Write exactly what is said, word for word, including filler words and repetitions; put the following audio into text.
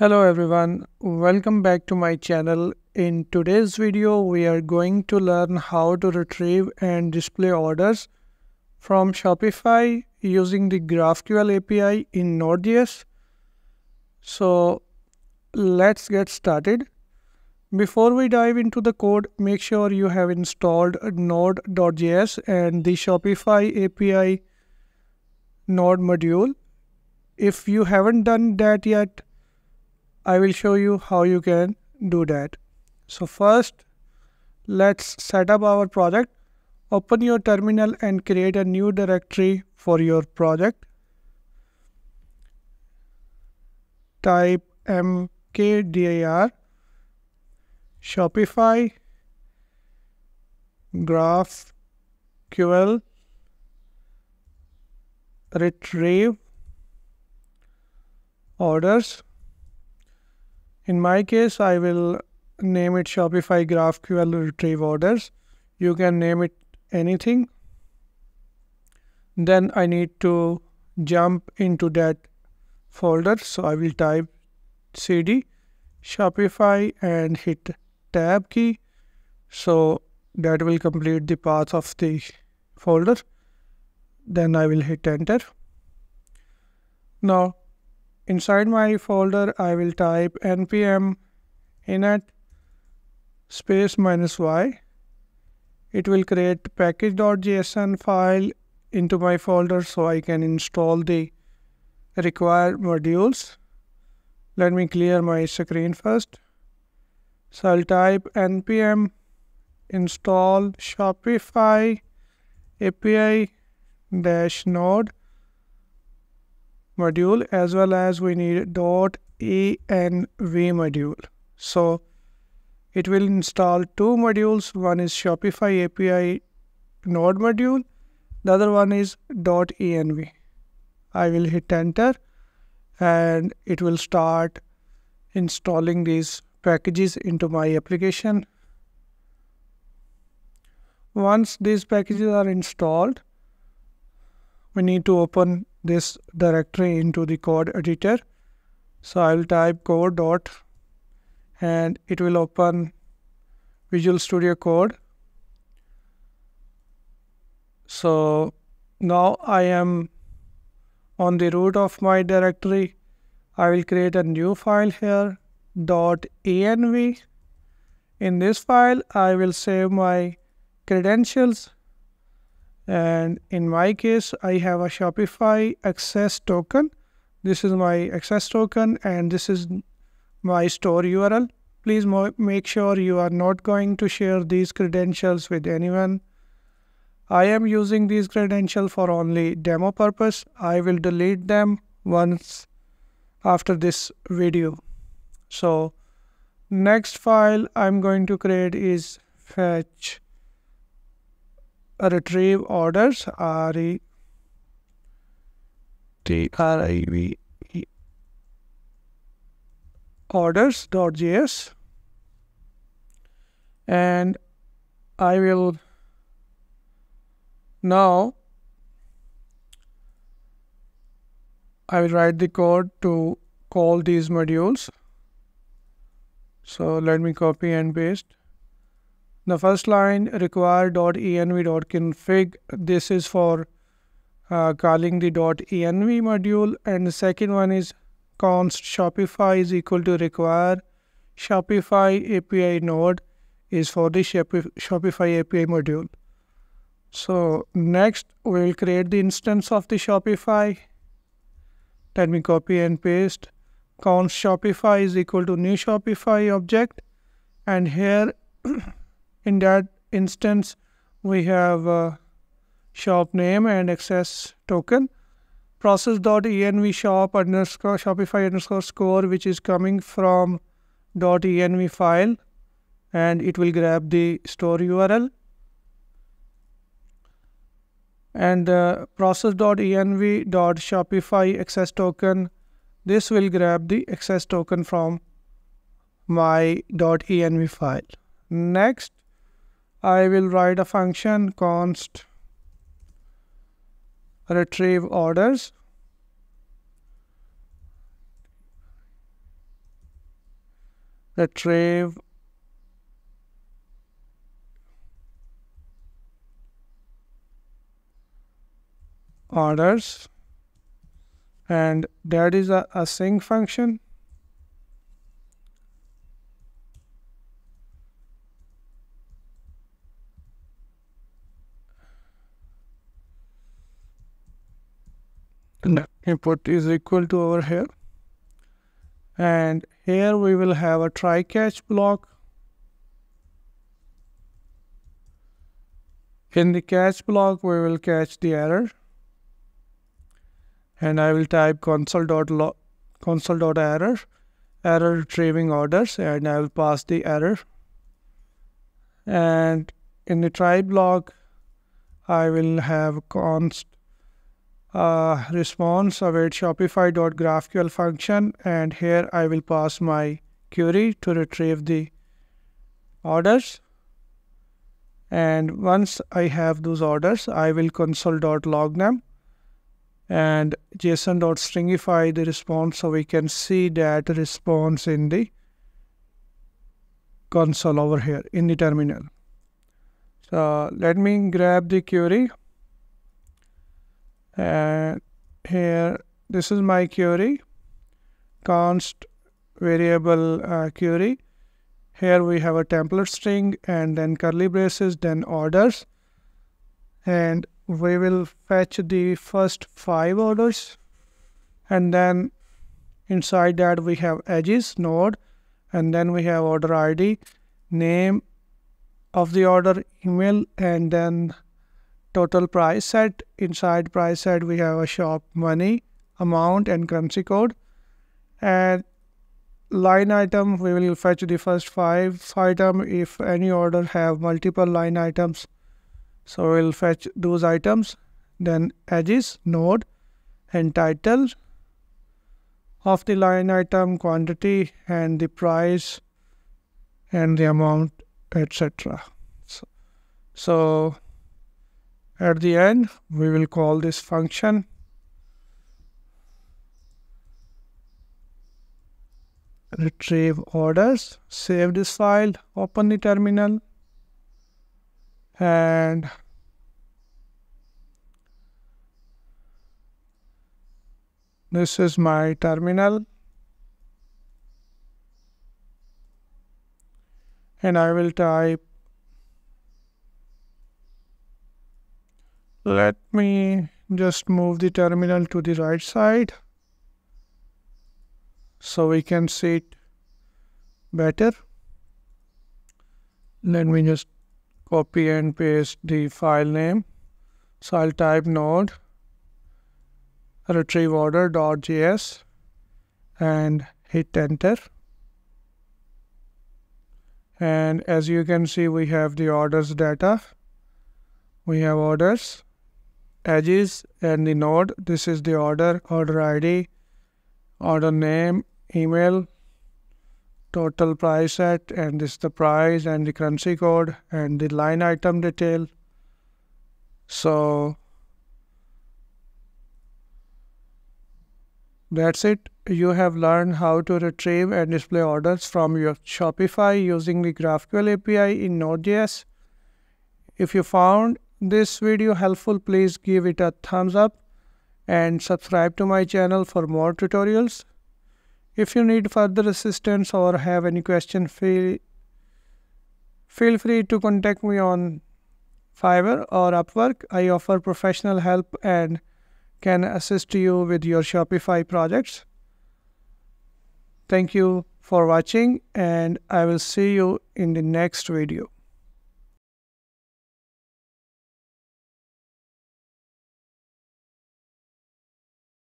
Hello everyone, welcome back to my channel. In today's video, we are going to learn how to retrieve and display orders from Shopify using the GraphQL A P I in Node.js. So let's get started. Before we dive into the code, make sure you have installed Node.js and the Shopify A P I Node module. If you haven't done that yet, I will show you how you can do that. So first, let's set up our project. Open your terminal and create a new directory for your project. Type mkdir Shopify GraphQL retrieve orders. In my case, I will name it Shopify GraphQL retrieve orders. You can name it anything. Then I need to jump into that folder. So I will type cd Shopify and hit tab key. So that will complete the path of the folder. Then I will hit enter. Now, inside my folder, I will type npm init space minus y. It will create package.json file into my folder so I can install the required modules. Let me clear my screen first. So I'll type npm install Shopify A P I-node module, as well as we need .env module. So it will install two modules. One is Shopify A P I node module. The other one is .env. I will hit enter and it will start installing these packages into my application. Once these packages are installed, we need to open this directory into the code editor. So I will type code dot and it will open Visual Studio Code. So now I am on the root of my directory. I will create a new file here, dot env. In this file, I will save my credentials. And in my case, I have a Shopify access token. This is my access token and this is my store U R L. Please make sure you are not going to share these credentials with anyone. I am using these credentials for only demo purpose. I will delete them once after this video. So next file I'm going to create is fetch retrieve orders, R E T R I V E orders.js, and I will now I will write the code to call these modules. So let me copy and paste. The first line, require.env.config, this is for uh, calling the .env module, and the second one is const Shopify is equal to require Shopify A P I node is for the Shopify A P I module. So next we will create the instance of the Shopify. Let me copy and paste. Const Shopify is equal to new Shopify object, and here in that instance, we have a shop name and access token. Process.env shop underscore Shopify underscore score, which is coming from .env file, and it will grab the store U R L. And uh, process.env.shopify access token, this will grab the access token from my .env file. Next, I will write a function const retrieve orders retrieve orders, and that is a, a async function. And input is equal to over here, and here we will have a try catch block. In the catch block we will catch the error, and I will type console.log console.error error retrieving orders, and I will pass the error. And in the try block I will have const Uh, response await shopify.graphql function, and here I will pass my query to retrieve the orders. And once I have those orders, I will console.log them and json.stringify the response, so we can see that response in the console over here in the terminal. So let me grab the query. And here, this is my query, const variable uh, query. Here we have a template string and then curly braces, then orders. And we will fetch the first five orders. And then inside that we have edges, node, and then we have order I D, name of the order, email, and then total price set. Inside price set we have a shop money, amount, and currency code. And line item, we will fetch the first five item. If any order have multiple line items, so we'll fetch those items. Then edges, node, and title of the line item, quantity, and the price, and the amount, et cetera. So, so at the end, we will call this function. Retrieve orders, save this file, open the terminal, and this is my terminal. And I will type, let me just move the terminal to the right side so we can see it better. Let me just copy and paste the file name. So I'll type node retrieve order.js and hit enter. And as you can see, we have the orders data. We have orders, edges, and the node. This is the order, order I D, order name, email, total price set, and this is the price and the currency code and the line item detail. So that's it. You have learned how to retrieve and display orders from your Shopify using the GraphQL A P I in Node.js. If you found this video helpful, please give it a thumbs up and subscribe to my channel for more tutorials. If you need further assistance or have any question, feel, feel free to contact me on Fiverr or Upwork. I offer professional help and can assist you with your Shopify projects. Thank you for watching, and I will see you in the next video.